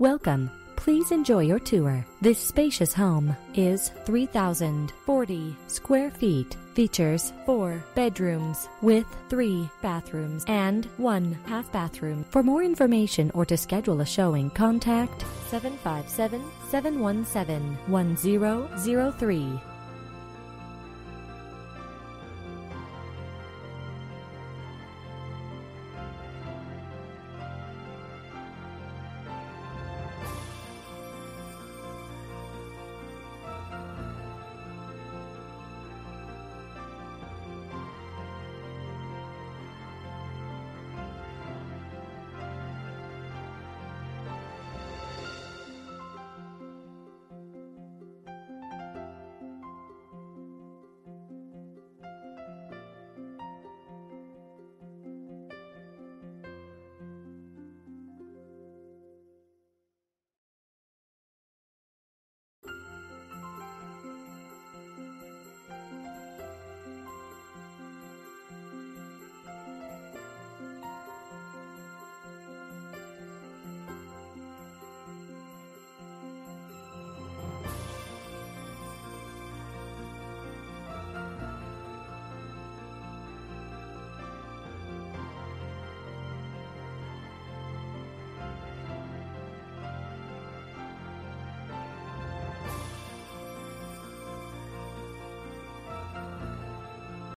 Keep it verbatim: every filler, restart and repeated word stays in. Welcome. Please enjoy your tour. This spacious home is three thousand forty square feet. Features four bedrooms with three bathrooms and one half bathroom. For more information or to schedule a showing, contact seven five seven, seven one seven, one zero zero three.